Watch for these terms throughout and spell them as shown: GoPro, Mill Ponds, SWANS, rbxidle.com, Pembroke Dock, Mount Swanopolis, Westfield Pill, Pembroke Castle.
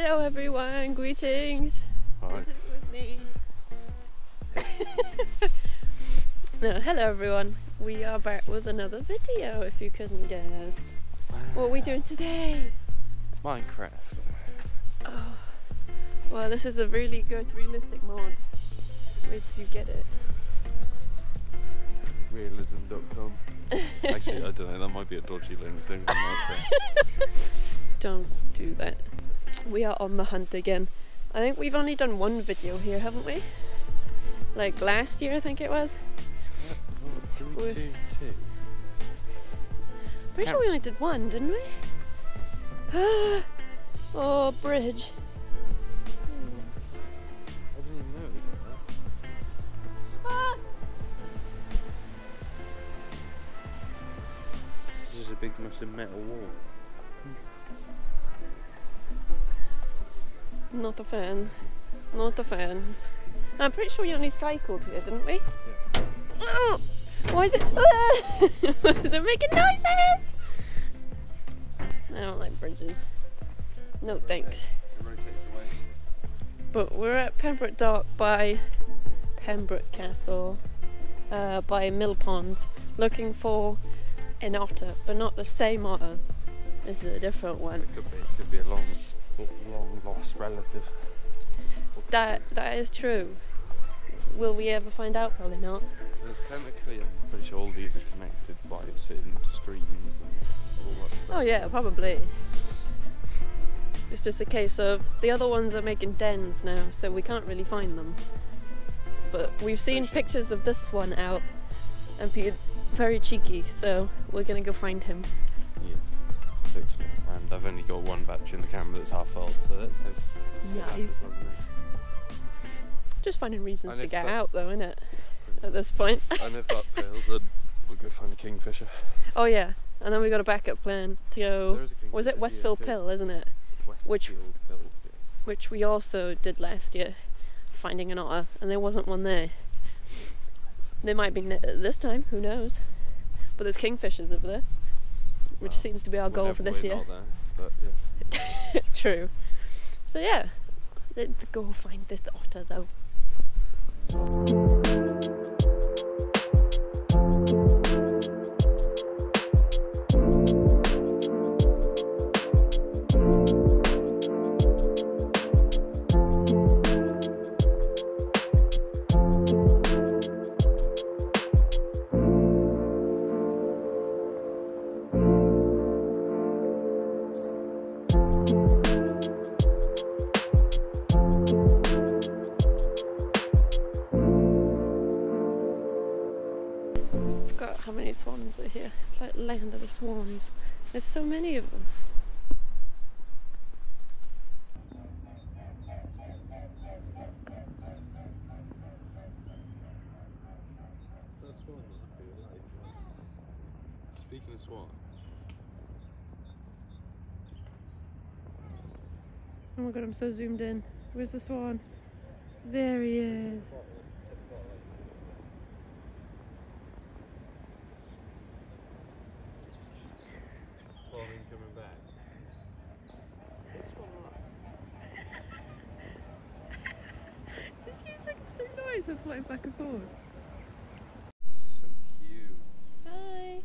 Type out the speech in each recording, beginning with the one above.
Hello everyone, greetings. Hi. This is with me. No, hello everyone. We are back with another video, if you couldn't guess. Wow. What are we doing today? Minecraft. Oh. Well, this is a really good realistic mod. Where did you get it? Realism.com. Actually, I don't know, that might be a dodgy link. Don't do that. We are on the hunt again. I think we've only done one video here, haven't we? Like last year, I think it was. Yeah, well, did we do two? Pretty sure we only did one, didn't we? Oh, bridge. I didn't even know it was like that. Ah! This is a big massive metal wall. Not a fan. Not a fan. I'm pretty sure we only cycled here, didn't we? Yeah. Oh, why is it? Why is it making noises? I don't like bridges. No thanks. But we're at Pembroke Dock by Pembroke Castle, by Mill Ponds, looking for an otter, but not the same otter. This is a different one. It could be a long lost relative. That is true. Will we ever find out? Probably not. Technically, I'm pretty sure all these are connected by certain streams and all that stuff. Oh yeah, probably. It's just a case of the other ones are making dens now, so we can't really find them. But we've seen pictures of this one out, and Peter very cheeky, so we're gonna go find him. Yeah. And I've only got one battery in the camera that's half full, so that's nice. Just finding reasons to get out though, isn't it? At this point. And if that fails, then we'll go find a kingfisher. Oh yeah, and then we got a backup plan to go. Was it Westfield Pill, isn't it? Westfield Pill. Which we also did last year, finding an otter, and there wasn't one there. There might be this time, who knows? But there's kingfishers over there. Which seems to be our goal for this year. Not there, but yeah. True. So yeah, let's go find this otter though. How many swans are here? It's like land of the swans. There's so many of them. That swan must be alive. Speaking of swans. Oh my god, I'm so zoomed in. Where's the swan? There he is. Flying back and forward. So cute. Hi.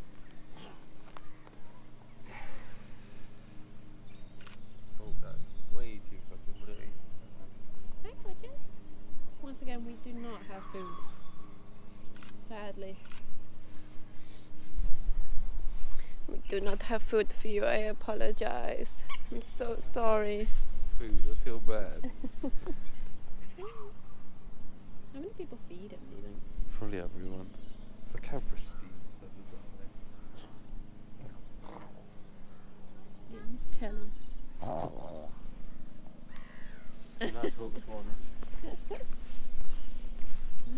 Oh, that's way too fucking pretty. Hi, gorgeous. Once again, we do not have food. Sadly. We do not have food for you. I apologize. I'm so sorry. Food, I feel bad. How many people feed him, do you think? Probably everyone. Look how pristine that is on there. Yeah, you tell him. And I talk Swanish.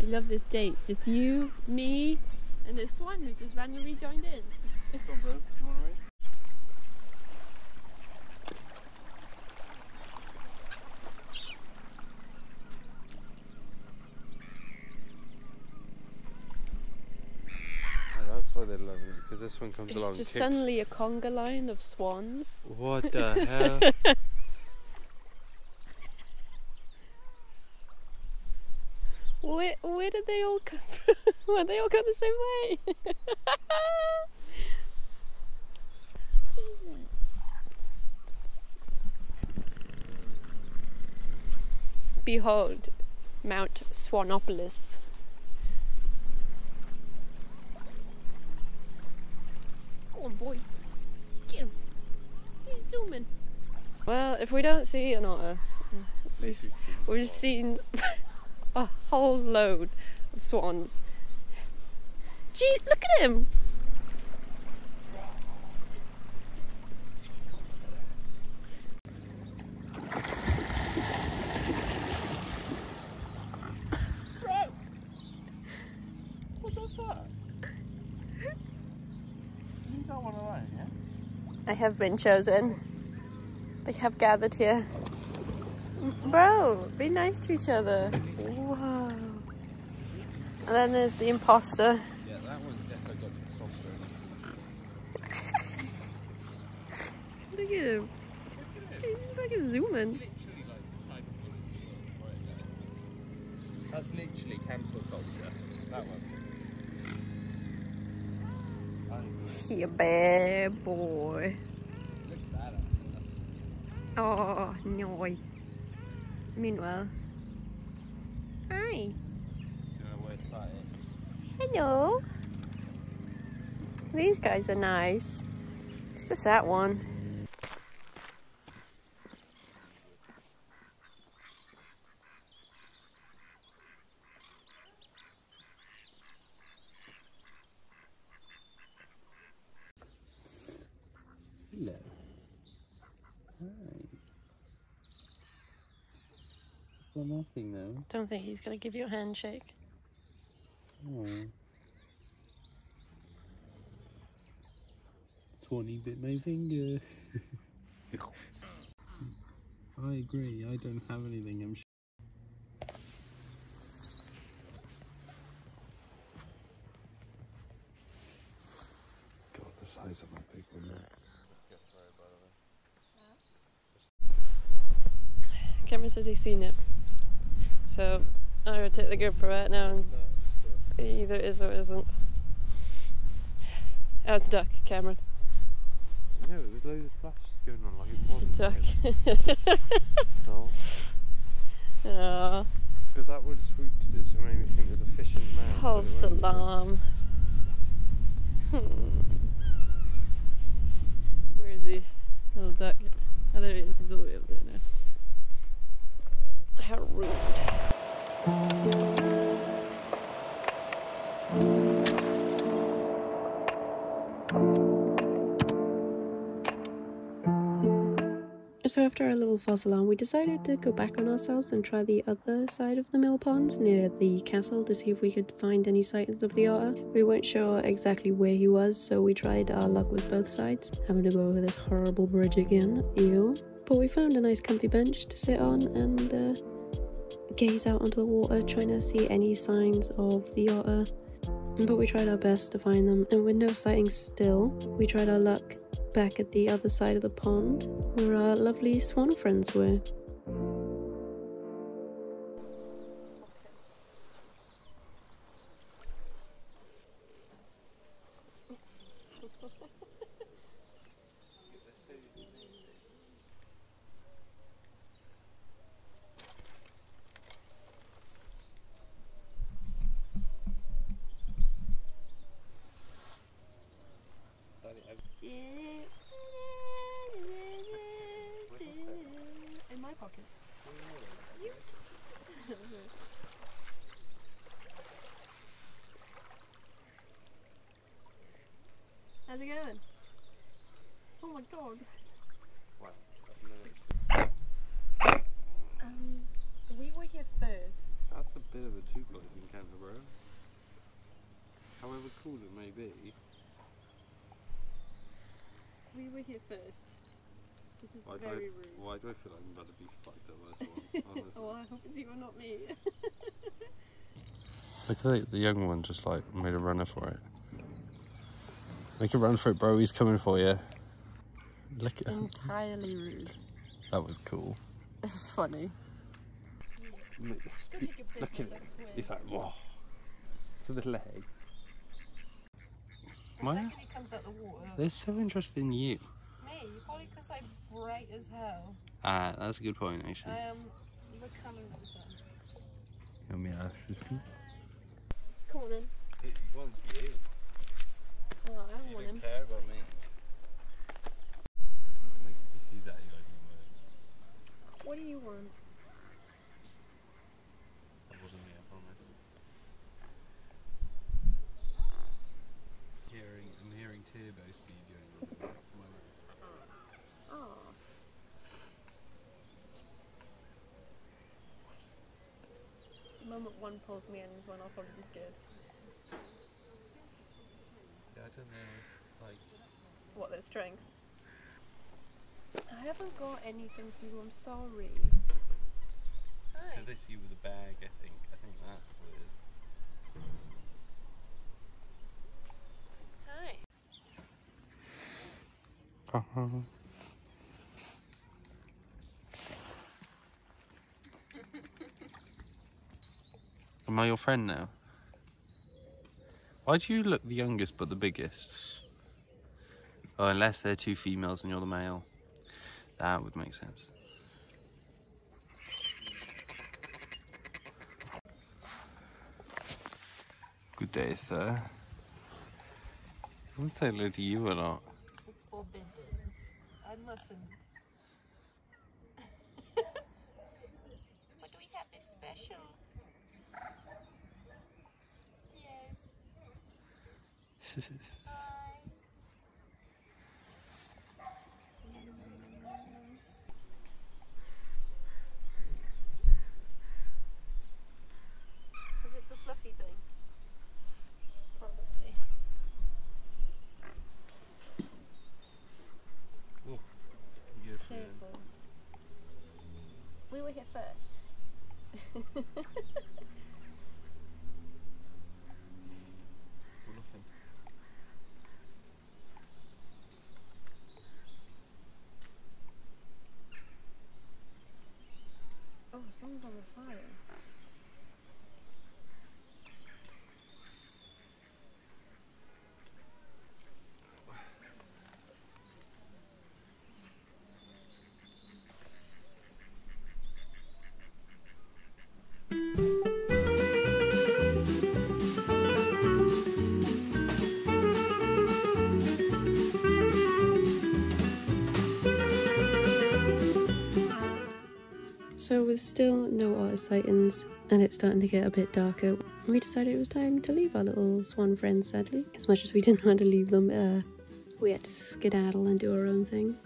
I love this date. Just you, me, and this swan who just randomly joined in. Come on, bro. Do you want to race? They love it. because this one comes along. It's just suddenly a conga line of swans. What the hell? Where did they all come from? Why they all go the same way? Jesus. Behold, Mount Swanopolis. Go on, boy. Get him. He's zooming. Well, if we don't see an otter, we've seen a whole load of swans. Gee, look at him. What was that? You don't want to lie, yeah? I have been chosen. They have gathered here. Bro, be nice to each other. Whoa. And then there's the imposter. Yeah, that one's definitely got the softer. Look at him. He's like zooming. It's literally like the side of the world right there. That's literally cancel culture. That one. He a bad boy. Look at that. Oh, nice. Meanwhile. Hi. Hello. These guys are nice. It's just that one. Hello. Nothing though. Don't think he's gonna give you a handshake. Oh. Swanee bit my finger. I agree. I don't have anything. I'm sure. God, the size of my big one. Cameron says he's seen it. So I would take the GoPro right now and either it is or it isn't. Oh, it's a duck, Cameron. No, it was loads of flashes going on like it wasn't. It's a duck. No. Aww. Because that would swoop to this and made me think there's a fish in the mouth. False alarm. Where is he? Little duck. Oh, there he is. He's all the way up there now. How rude. So after our little false alarm, we decided to go back on ourselves and try the other side of the mill ponds near the castle to see if we could find any signs of the otter. We weren't sure exactly where he was, so we tried our luck with both sides, having to go over this horrible bridge again. Ew. But we found a nice comfy bench to sit on and gaze out onto the water, trying to see any signs of the otter, but we tried our best to find them, and with no sightings still, we tried our luck back at the other side of the pond where our lovely swan friends were. In my pocket. You took it. How's it going? Oh my god. What? We were here first. That's a bit of a two-place in Canterbury. However cool it may be. We were here first. This is very rude. Why do I feel like I'm about to be fucked up by this one? Oh, I hope it's you and not me. I feel like the young one just like made a runner for it. Make a run for it, bro. He's coming for you. Look at him. Entirely rude. That was cool. It was funny. Look at it. It's like, whoa. It's a little egg. Maya, they're so interested in you. Me? Probably because I'm bright as hell. Ah, that's a good point, actually. What colour is that? Let me ask this one. Come on then. It wants you. Oh, I don't want him. You don't care about me. What do you want? That wasn't me, I promise. I'm hearing turbo speed going on. Oh. The moment one pulls me in is when I'll probably be scared. See, I don't know, like... What, their strength? I haven't got anything for you, I'm sorry. It's because they see you with a bag, I think. I think that's what it is. Hi. Am I your friend now? Why do you look the youngest but the biggest? Oh, unless they're two females and you're the male. That would make sense. Good day, sir. I won't say hello to you a lot. It's forbidden. I mustn't. What do we have is special? Yes. We were here first. Well, nothing. Oh, someone's on the fire. So with still no otter sightings and it's starting to get a bit darker, we decided it was time to leave our little swan friends, sadly. As much as we didn't want to leave them, we had to skedaddle and do our own thing.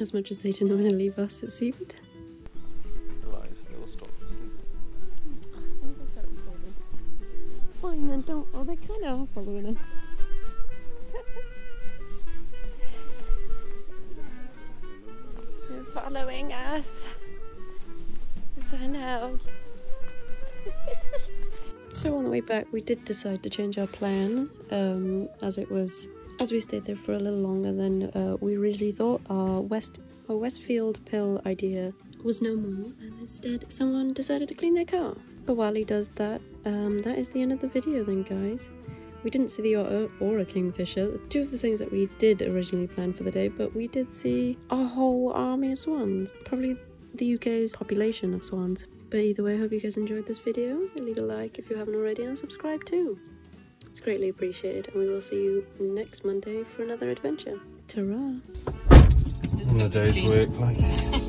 As much as they didn't want to leave us, it seemed. As soon as I start recording. Fine then, don't. Oh, they kind of are following us. They're following us. I know. So on the way back we did decide to change our plan, as we stayed there for a little longer than we really thought. Our Westfield Pill idea was no more, and instead someone decided to clean their car. But while he does that, that is the end of the video then, guys. We didn't see the otter or a kingfisher, two of the things that we did originally plan for the day, but we did see a whole army of swans, probably the UK's population of swans. But either way, I hope you guys enjoyed this video. Leave a like if you haven't already, and subscribe too. It's greatly appreciated, and we will see you next Monday for another adventure. Ta-ra! Another day's work, like.